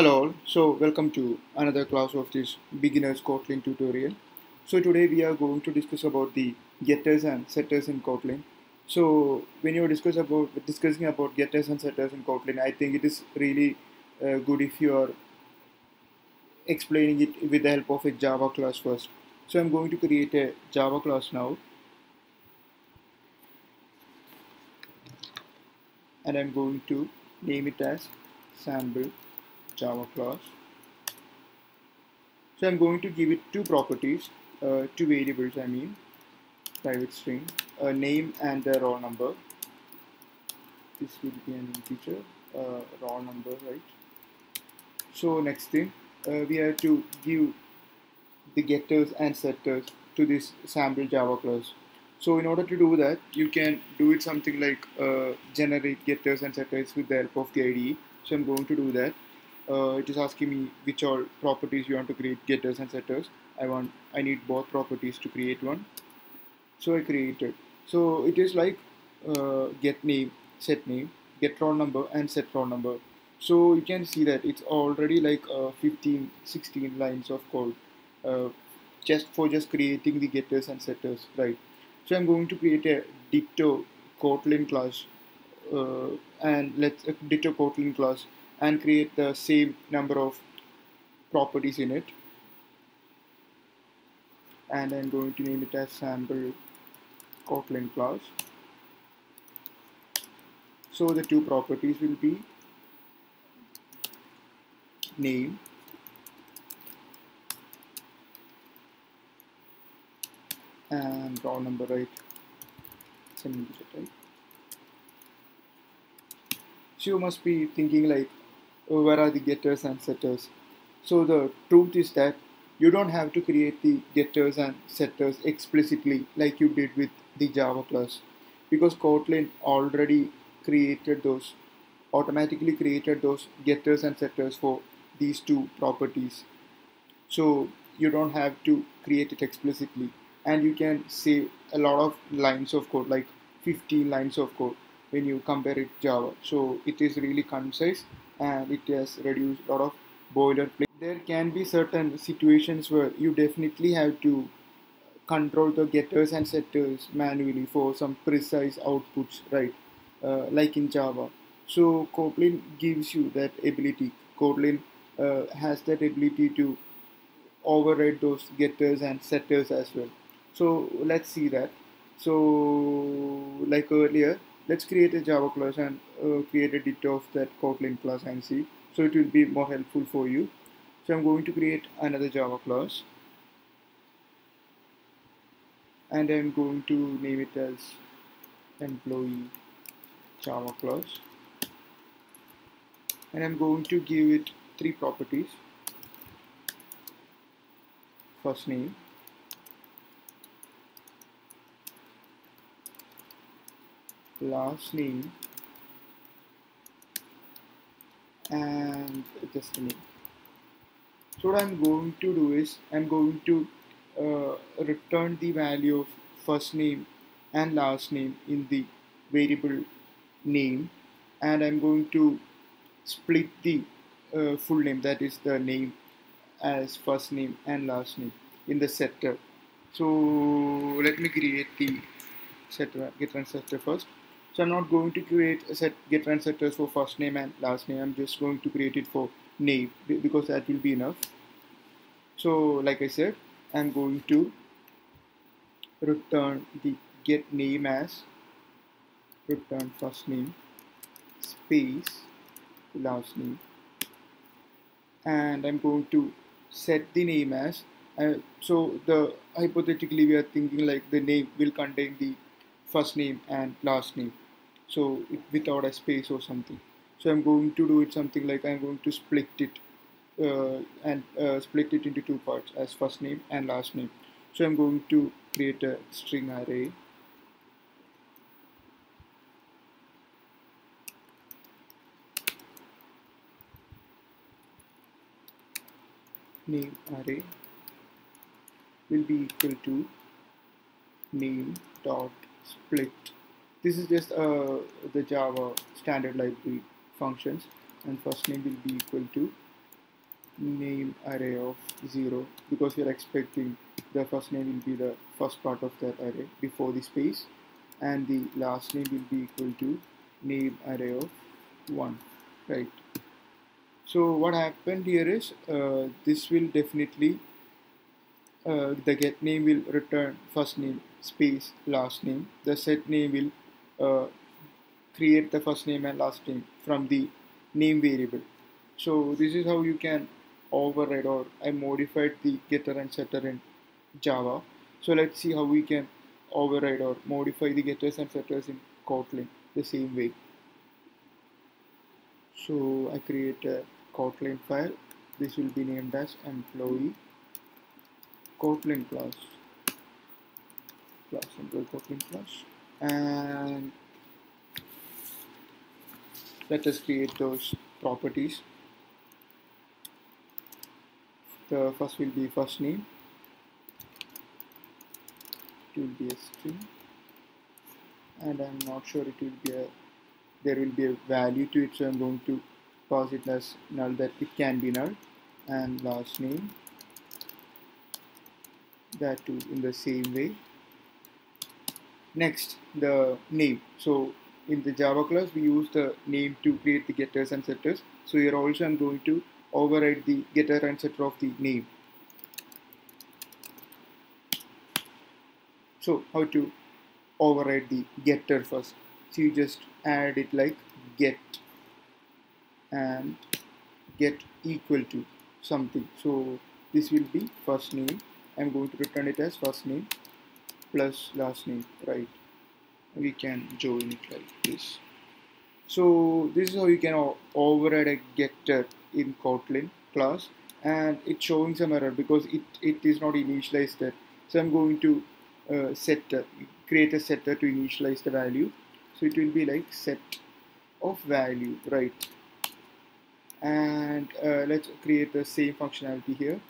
Hello all, so welcome to another class of this beginners Kotlin tutorial. So today we are going to discuss about the getters and setters in Kotlin. So when you are discussing about getters and setters in Kotlin, I think it is really good if you are explaining it with the help of a Java class first. So I'm going to create a Java class now, and I'm going to name it as sample Java class. So I'm going to give it two properties, two variables, I mean, private string, a name and a raw number. This will be an integer, raw number, right? So next thing, we have to give the getters and setters to this sample Java class. So in order to do that, you can do it something like generate getters and setters with the help of the IDE. So I'm going to do that. It is asking me which all properties you want to create getters and setters. I need both properties to create one. So I created. So it is like get name, set name, get raw number and set raw number. So you can see that it's already like 15, 16 lines of code just for creating the getters and setters, right? So I'm going to create a Ditto Kotlin class and create the same number of properties in it, and I'm going to name it as sample Kotlin class. So the two properties will be name and raw number, right? It's an integer type. So you must be thinking like, where are the getters and setters? So the truth is that you don't have to create the getters and setters explicitly like you did with the Java class, because Kotlin already created those, automatically created those getters and setters for these two properties. So you don't have to create it explicitly, and you can save a lot of lines of code, like 15 lines of code when you compare it to Java. So it is really concise, and it has reduced a lot of boilerplate. There can be certain situations where you definitely have to control the getters and setters manually for some precise outputs, right? Like in Java. So Kotlin gives you that ability. Kotlin has that ability to override those getters and setters as well. So let's see that. So like earlier, let's create a Java class and create a Ditto of that Kotlin class and see. So it will be more helpful for you. So I'm going to create another Java class, and I'm going to name it as employee Java class, and I'm going to give it three properties. First name, last name, and just a name. So what I'm going to do is I'm going to return the value of first name and last name in the variable name, and I'm going to split the full name, that is the name, as first name and last name in the setter. So let me create the setter, getter and setter first. So I'm not going to create a set getter and setters for first name and last name. I'm just going to create it for name because that will be enough. So like I said, I'm going to return the get name as return first name space last name, and I'm going to set the name as hypothetically we are thinking like the name will contain the first name and last name, so without a space or something. So I'm going to do it something like I'm going to split it into two parts as first name and last name. So I'm going to create a string array, name array will be equal to name dot split. This is just the Java standard library functions, and first name will be equal to name array of 0, because we are expecting the first name will be the first part of that array before the space, and the last name will be equal to name array of 1, right? So what happened here is this will definitely the get name will return first name space last name, the set name will create the first name and last name from the name variable. So this is how you can override, or I modified the getter and setter in Java. So let's see how we can override or modify the getters and setters in Kotlin the same way. So I create a Kotlin file. This will be named as employee Kotlin class, employee Kotlin class, and let us create those properties. The first will be first name, it will be a string, and I'm not sure it will be a, there will be a value to it, so I'm going to pass it as null, that it can be null, and last name, that too in the same way. Next, the name. So in the Java class we use the name to create the getters and setters, so here also I'm going to override the getter and setter of the name. So how to override the getter first? So you just add it like get and get equal to something. So this will be first name. I'm going to return it as first name plus last name, right? We can join it like this. So this is how you can override a getter in Kotlin class, and it's showing some error because it is not initialized there. So I'm going to create a setter to initialize the value. So it will be like set of value, right? And let's create the same functionality here.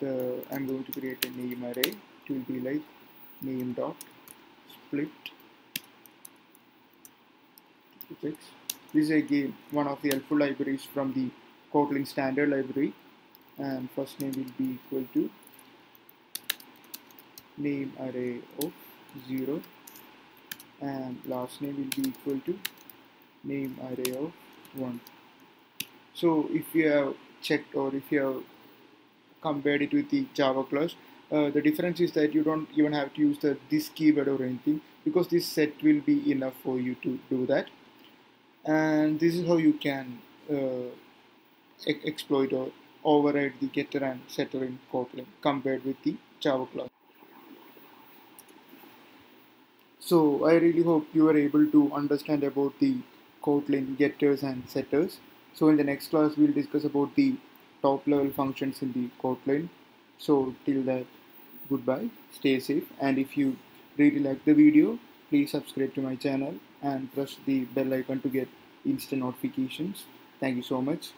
I'm going to create a name array. It will be like name dot split. This is again one of the helpful libraries from the Kotlin standard library, and first name will be equal to name array of 0, and last name will be equal to name array of 1. So if you have checked, or if you have compared it with the Java class, the difference is that you don't even have to use the this keyword or anything, because this set will be enough for you to do that. And this is how you can exploit or override the getter and setter in Kotlin compared with the Java class. So I really hope you are able to understand about the Kotlin getters and setters. So in the next class we will discuss about the top level functions in the Kotlin. So till that, goodbye, stay safe, and if you really like the video, please subscribe to my channel and press the bell icon to get instant notifications. Thank you so much.